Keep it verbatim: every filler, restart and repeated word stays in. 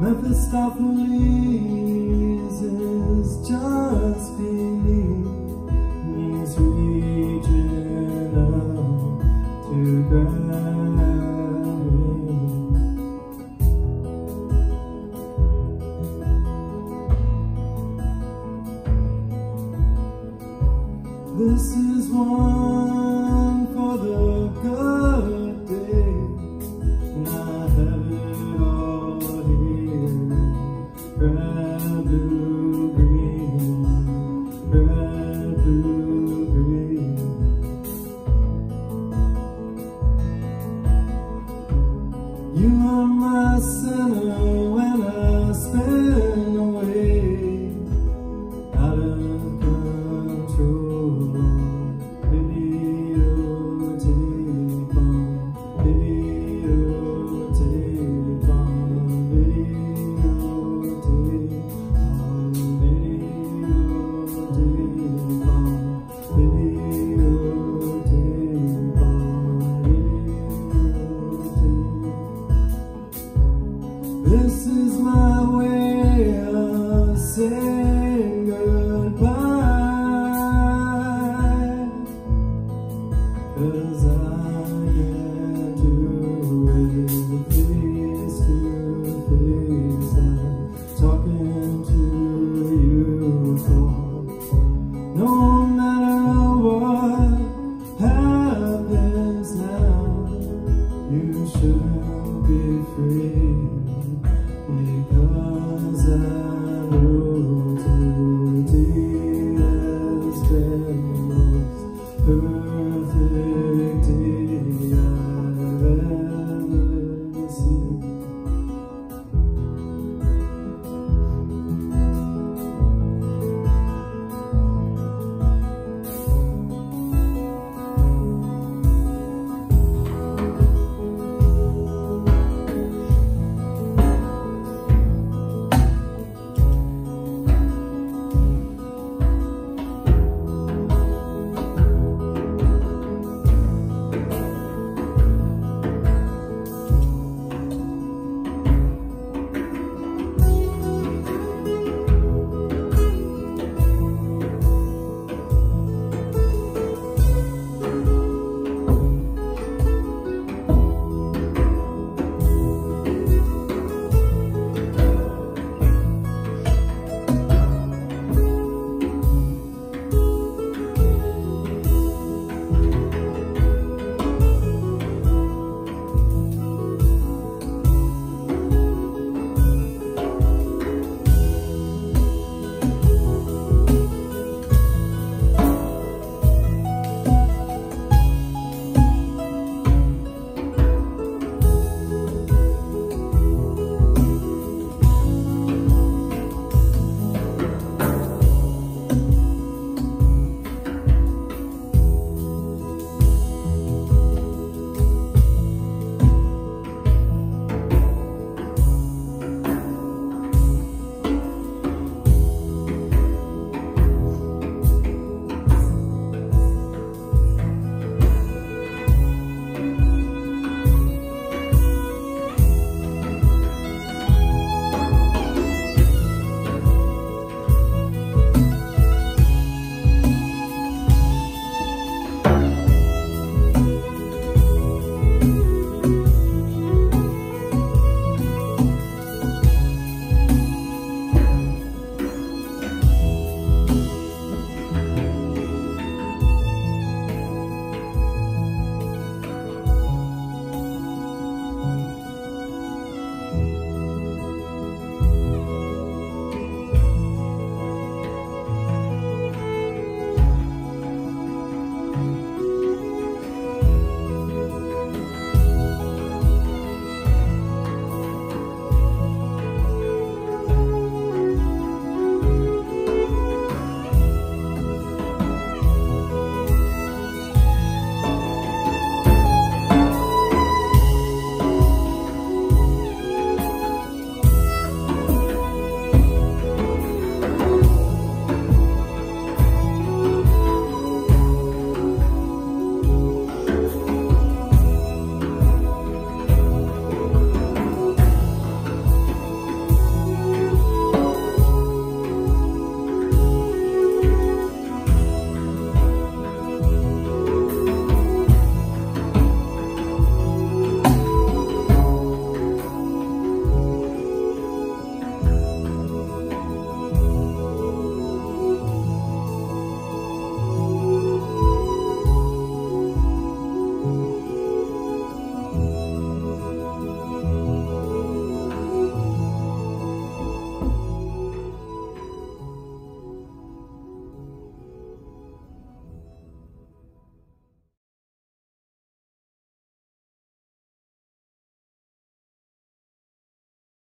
Mephistopheles is just beneath me's region up to gravity. This is one for the good day, not heaven. Red, blue, green, red, blue, green. You are my sinner when I spin away out of control on videotape, on videotape, on videotape. This is my way of saying goodbye, 'cause I can't do it face to face. I'm talking to you for no matter what happens now. You should be free. Because